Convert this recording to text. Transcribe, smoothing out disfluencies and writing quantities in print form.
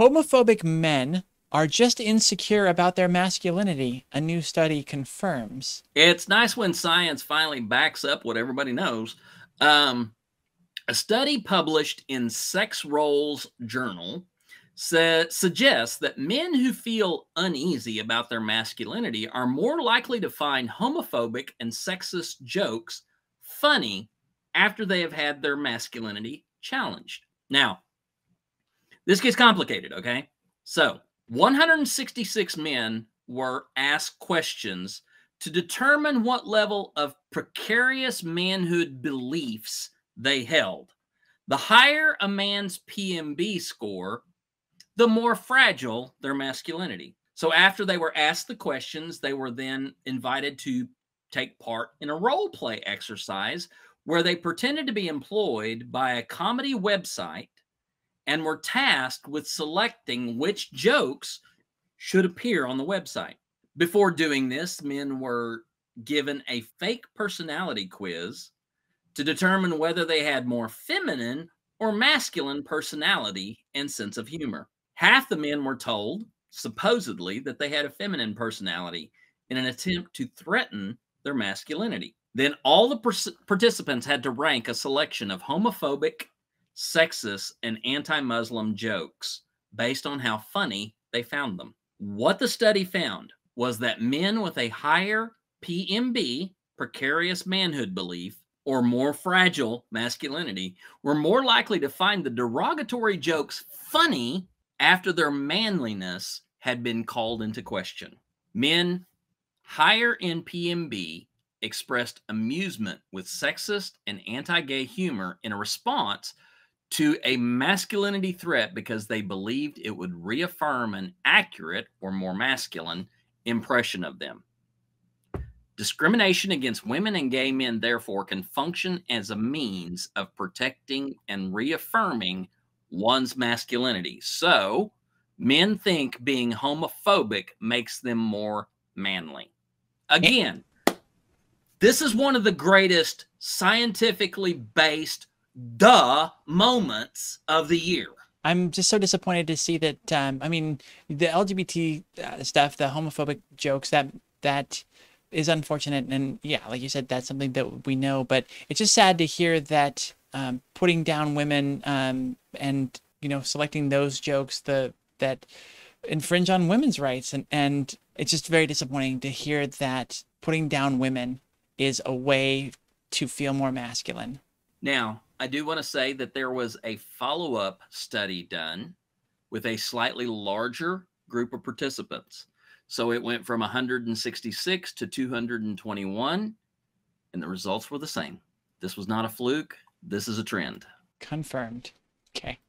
Homophobic men are just insecure about their masculinity, a new study confirms. It's nice when science finally backs up what everybody knows. A study published in Sex Roles Journal suggests that men who feel uneasy about their masculinity are more likely to find homophobic and sexist jokes funny after they have had their masculinity challenged. Now, this gets complicated, okay? So, 166 men were asked questions to determine what level of precarious manhood beliefs they held. The higher a man's PMB score, the more fragile their masculinity. So after they were asked the questions, they were then invited to take part in a role play exercise where they pretended to be employed by a comedy website and were tasked with selecting which jokes should appear on the website. Before doing this, men were given a fake personality quiz to determine whether they had more feminine or masculine personality and sense of humor. Half the men were told, supposedly, that they had a feminine personality in an attempt to threaten their masculinity. Then all the participants had to rank a selection of homophobic, sexist, and anti-Muslim jokes based on how funny they found them. What the study found was that men with a higher PMB, precarious manhood belief, or more fragile masculinity were more likely to find the derogatory jokes funny after their manliness had been called into question. Men higher in PMB expressed amusement with sexist and anti-gay humor in a response to a masculinity threat because they believed it would reaffirm an accurate or more masculine impression of them. Discrimination against women and gay men, therefore, can function as a means of protecting and reaffirming one's masculinity. So, men think being homophobic makes them more manly. Again, this is one of the greatest scientifically based duh moments of the year. I'm just so disappointed to see that, I mean, the LGBT stuff, the homophobic jokes, that is unfortunate. And yeah, like you said, that's something that we know, but it's just sad to hear that putting down women and, you know, selecting those jokes that infringe on women's rights. And it's just very disappointing to hear that putting down women is a way to feel more masculine. Now, I do want to say that there was a follow-up study done with a slightly larger group of participants. So it went from 166 to 221, and the results were the same. This was not a fluke. This is a trend. Confirmed. Okay.